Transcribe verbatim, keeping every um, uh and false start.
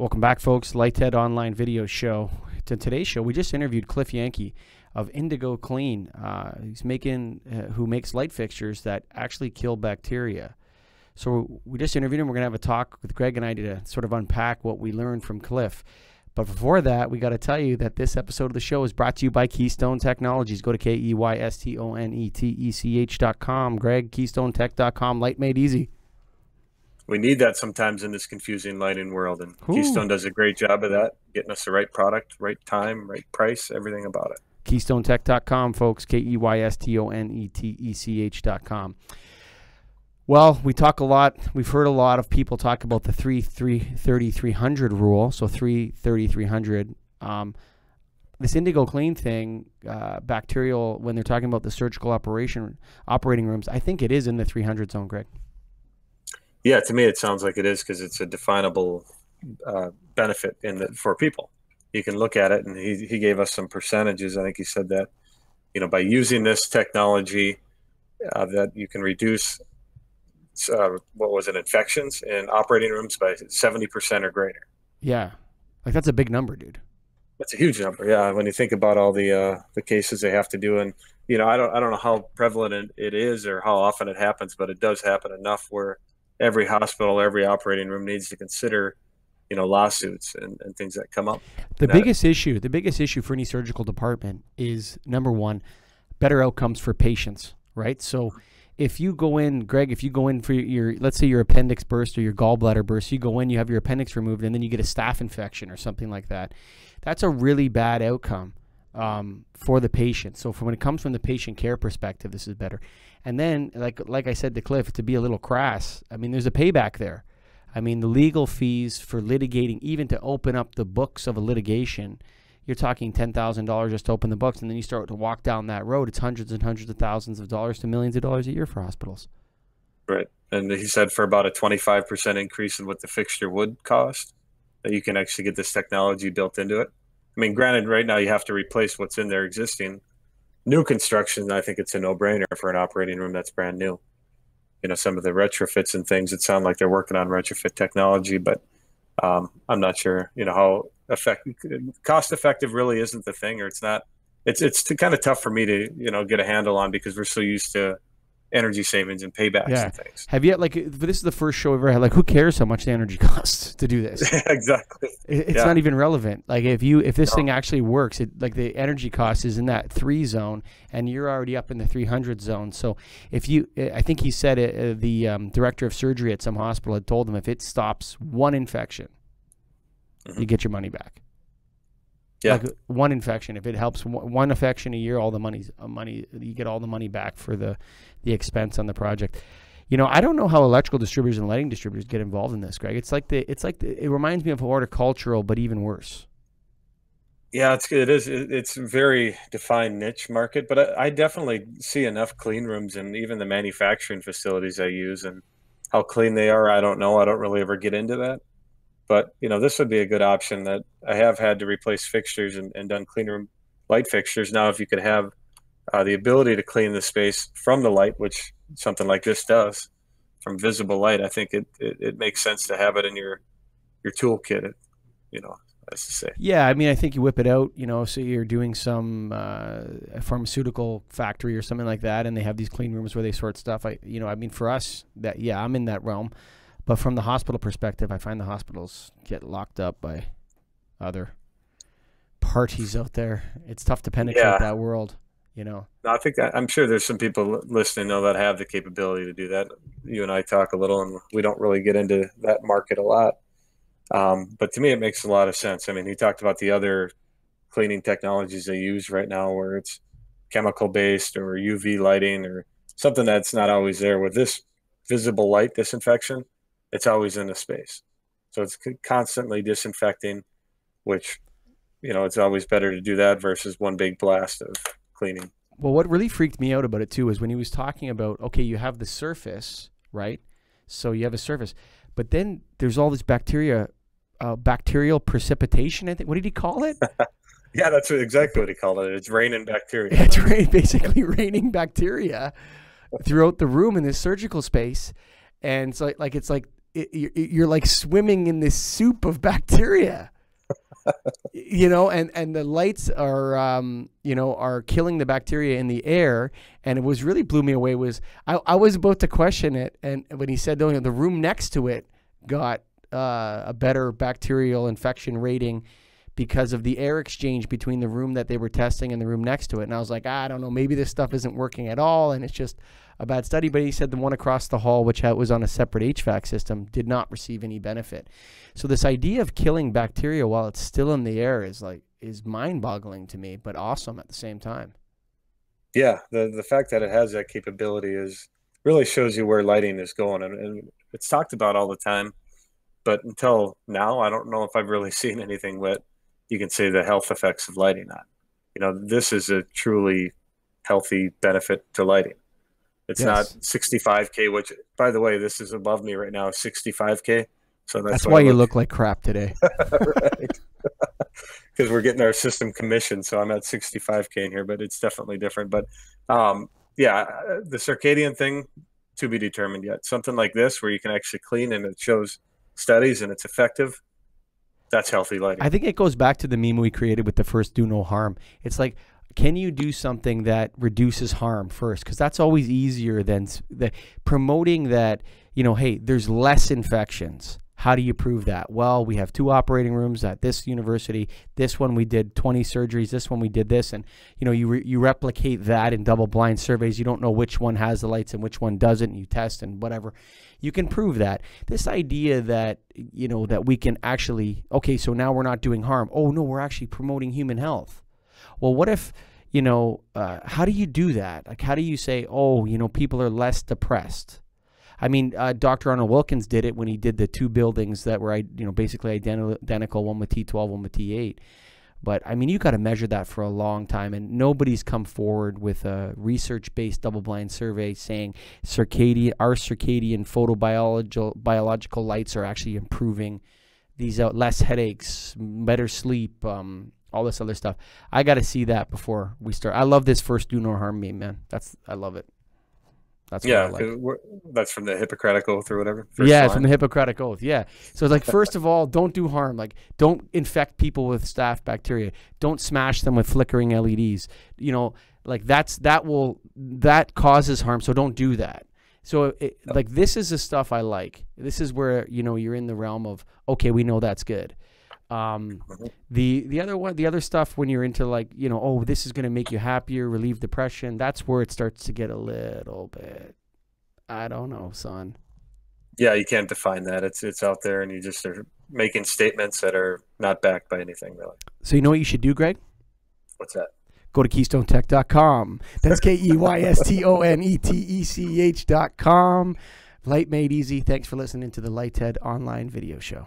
Welcome back, folks. lightED Online Video Show. To today's show, we just interviewed Cliff Yahnke of Indigo Clean. Uh, he's making, uh, who makes light fixtures that actually kill bacteria. So we just interviewed him. We're going to have a talk with Greg and I to sort of unpack what we learned from Cliff. But before that, we got to tell you that this episode of the show is brought to you by Keystone Technologies. Go to K E Y S T O N E T E C H dot com. Greg, keystone tech dot com. Light made easy. We need that sometimes in this confusing lighting world, and Ooh. Keystone does a great job of that, getting us the right product, right time, right price, everything about it. keystone tech dot com, folks, K E Y S T O N E T E C H dot com. Well, we talk a lot. We've heard a lot of people talk about the three thirty three hundred rule, so three thirty three hundred. Um, this Indigo Clean thing, uh, bacterial, when they're talking about the surgical operation operating rooms, I think it is in the three hundred zone, Greg. Yeah, to me, it sounds like it is because it's a definable uh, benefit in the, for people. You can look at it, and he, he gave us some percentages. I think he said that, you know, by using this technology uh, that you can reduce, uh, what was it, infections in operating rooms by seventy percent or greater. Yeah. Like, that's a big number, dude. That's a huge number. Yeah. When you think about all the, uh, the cases they have to do, and, you know, I don't, I don't know how prevalent it is or how often it happens, but it does happen enough where every hospital, every operating room needs to consider, you know, lawsuits and, and things that come up. The biggest issue, the biggest issue for any surgical department is, number one, better outcomes for patients, right? So if you go in, Greg, if you go in for your, let's say your appendix burst or your gallbladder burst, you go in, you have your appendix removed, and then you get a staph infection or something like that. That's a really bad outcome um, for the patient. So from when it comes from the patient care perspective, this is better. And then, like like I said to Cliff, to be a little crass, I mean, there's a payback there. I mean, the legal fees for litigating, even to open up the books of a litigation, you're talking ten thousand dollars just to open the books, and then you start to walk down that road. It's hundreds and hundreds of thousands of dollars to millions of dollars a year for hospitals. Right. And he said for about a twenty-five percent increase in what the fixture would cost, that you can actually get this technology built into it. I mean, granted, right now you have to replace what's in there existing. New construction, I think it's a no-brainer for an operating room that's brand new. You know, some of the retrofits and things, it sounds like they're working on retrofit technology, but um, I'm not sure, you know, how effective, cost-effective really isn't the thing, or it's not, it's it's kind of tough for me to, you know, get a handle on because we're so used to energy savings and paybacks yeah. and things. Have you, like, this is the first show I've ever had, like, who cares how much the energy costs to do this? Exactly. It's yeah. not even relevant. Like, if you, if this no. thing actually works, it, like, the energy cost is in that three zone and you're already up in the three hundred zone. So if you, I think he said uh, the um, director of surgery at some hospital had told him if it stops one infection, mm-hmm. you get your money back. Yeah. Like one infection, if it helps one infection a year, all the money's uh, money, you get all the money back for the, the expense on the project. You know, I don't know how electrical distributors and lighting distributors get involved in this, Greg. It's like the, it's like the, it reminds me of horticultural, but even worse. Yeah, it's, it is. It's a very defined niche market, but I, I definitely see enough clean rooms and even the manufacturing facilities I use and how clean they are. I don't know. I don't really ever get into that. But, you know, this would be a good option that I have had to replace fixtures and, and done clean room light fixtures. Now, if you could have uh, the ability to clean the space from the light, which something like this does, from visible light, I think it, it, it makes sense to have it in your, your toolkit, you know, as to say. Yeah, I mean, I think you whip it out, you know, so you're doing some uh, pharmaceutical factory or something like that, and they have these clean rooms where they sort stuff. I, you know, I mean, for us, that yeah, I'm in that realm. But from the hospital perspective, I find the hospitals get locked up by other parties out there. It's tough to penetrate yeah. that world, you know. No, I think that, I'm sure there's some people listening though that have the capability to do that. You and I talk a little, and we don't really get into that market a lot. Um, but to me, it makes a lot of sense. I mean, he talked about the other cleaning technologies they use right now, where it's chemical based or U V lighting or something that's not always there. With this visible light disinfection, it's always in the space. So it's constantly disinfecting, which, you know, it's always better to do that versus one big blast of cleaning. Well, what really freaked me out about it too is when he was talking about, okay, you have the surface, right? So you have a surface, but then there's all this bacteria, uh, bacterial precipitation. I think, what did he call it? Yeah, that's exactly what he called it. It's raining bacteria. It's rain, basically raining bacteria throughout the room in this surgical space. And so like, it's like, it, you're like swimming in this soup of bacteria, you know, and, and the lights are, um, you know, are killing the bacteria in the air. And it was really blew me away was I, I was about to question it. And when he said, you know, the room next to it got uh, a better bacterial infection rating because of the air exchange between the room that they were testing and the room next to it. And I was like, ah, I don't know, maybe this stuff isn't working at all. And it's just a bad study. But he said the one across the hall, which was on a separate H V A C system, did not receive any benefit. So this idea of killing bacteria while it's still in the air is like, is mind boggling to me, but awesome at the same time. Yeah. The, the fact that it has that capability is really shows you where lighting is going. And, and it's talked about all the time, but until now, I don't know if I've really seen anything with you can see the health effects of lighting on. You know, this is a truly healthy benefit to lighting. It's yes. not sixty-five K, which, by the way, this is above me right now, sixty-five K. So that's, that's why I you look. look like crap today. Right. Because we're getting our system commissioned. So I'm at sixty-five K in here, but it's definitely different. But um, yeah, the circadian thing, to be determined yet. Something like this where you can actually clean and it shows studies and it's effective. That's healthy lighting. I think it goes back to the meme we created with the first do no harm. It's like, can you do something that reduces harm first? Because that's always easier than the, promoting that, you know, hey, there's less infections. How do you prove that? Well, we have two operating rooms at this university. This one we did twenty surgeries. This one we did this. And, you know, you, re you replicate that in double-blind surveys. You don't know which one has the lights and which one doesn't. You test and whatever. You can prove that. This idea that, you know, that we can actually, okay, so now we're not doing harm. Oh, no, we're actually promoting human health. Well, what if, you know, uh, how do you do that? Like, how do you say, oh, you know, people are less depressed? I mean, uh, Doctor Arnold Wilkins did it when he did the two buildings that were, you know, basically identi identical, one with T twelve, one with T eight. But, I mean, you got to measure that for a long time, and nobody's come forward with a research-based double-blind survey saying circadian, our circadian photobiological biological lights are actually improving these out, less headaches, better sleep, um, all this other stuff. I got to see that before we start. I love this first do no harm meme, man. That's I love it. That's yeah, like. we're, that's from the Hippocratic Oath or whatever. Yeah, line. From the Hippocratic Oath, yeah. So it's like, first of all, don't do harm. Like, don't infect people with staph bacteria. Don't smash them with flickering L E Ds. You know, like that's that will that causes harm. So don't do that. So it, no. like this is the stuff I like. This is where you know you're in the realm of okay, we know that's good. Um, the the other one, the other stuff when you're into like you know, oh, this is going to make you happier, relieve depression. That's where it starts to get a little bit. I don't know, son. Yeah, you can't define that. It's it's out there, and you just are making statements that are not backed by anything really. So you know what you should do, Greg? What's that? Go to keystone tech dot com. That's K E Y S T O N E T E C H dot com. Light made easy. Thanks for listening to the lightED online video show.